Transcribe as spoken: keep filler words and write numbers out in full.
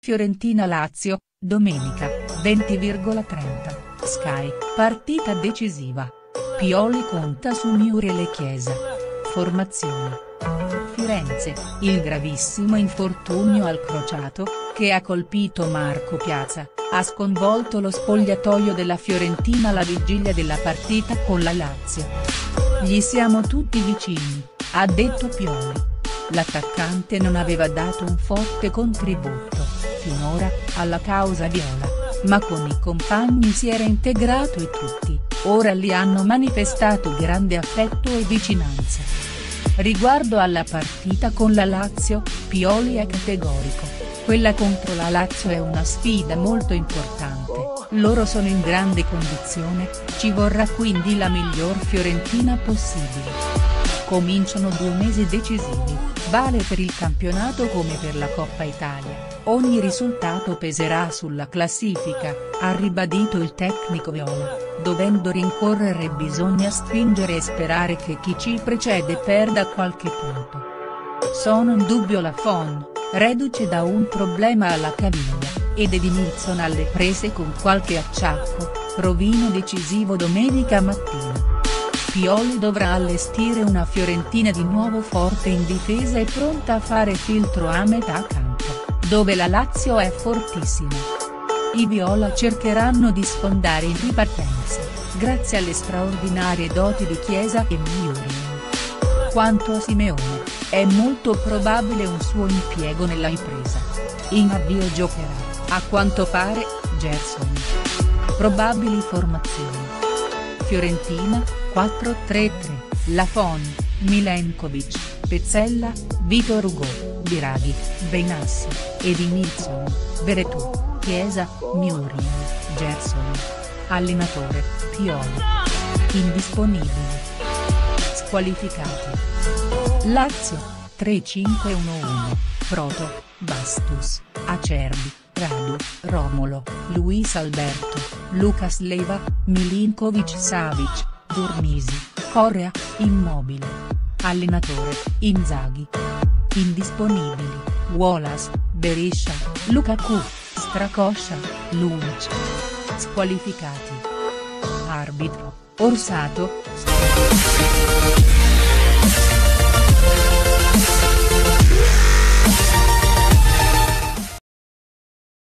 Fiorentina-Lazio, domenica, venti e trenta, Sky, partita decisiva. Pioli conta su Miurin e Chiesa. Formazione. Firenze, il gravissimo infortunio al crociato, che ha colpito Marco Piazza, ha sconvolto lo spogliatoio della Fiorentina alla vigilia della partita con la Lazio. Gli siamo tutti vicini, ha detto Pioli. L'attaccante non aveva dato un forte contributo finora alla causa viola, ma con i compagni si era integrato e tutti, ora gli hanno manifestato grande affetto e vicinanza. Riguardo alla partita con la Lazio, Pioli è categorico, quella contro la Lazio è una sfida molto importante, loro sono in grande condizione, ci vorrà quindi la miglior Fiorentina possibile. Cominciano due mesi decisivi, vale per il campionato come per la Coppa Italia, ogni risultato peserà sulla classifica, ha ribadito il tecnico viola, dovendo rincorrere bisogna stringere e sperare che chi ci precede perda qualche punto. Sono in dubbio Lafont, reduce da un problema alla caviglia, ed Edinizio alle prese con qualche acciacco, provino decisivo domenica mattina. Pioli dovrà allestire una Fiorentina di nuovo forte in difesa e pronta a fare filtro a metà campo, dove la Lazio è fortissima. I viola cercheranno di sfondare in ripartenza, grazie alle straordinarie doti di Chiesa e Miurin. Quanto a Simeone, è molto probabile un suo impiego nella ripresa. In avvio giocherà, a quanto pare, Gerson. Probabili formazioni. Fiorentina, quattro tre tre, Lafont, Milenkovic, Pezzella, Vitor Ugo, Diradi, Benassi, Edinizio, Veretù, Chiesa, Miurin, Gerson. Allenatore, Pioli. Indisponibili. Squalificati. Lazio, tre cinque uno uno, Proto, Bastus, Acerbi, Radu, Romolo, Luis Alberto, Lucas Leva, Milinkovic Savic, Dormisi, Correa, Immobile. Allenatore, Inzaghi. Indisponibili, Wallace, Berisha, Lukaku, Stracoscia, Lunin. Squalificati. Arbitro, Orsato.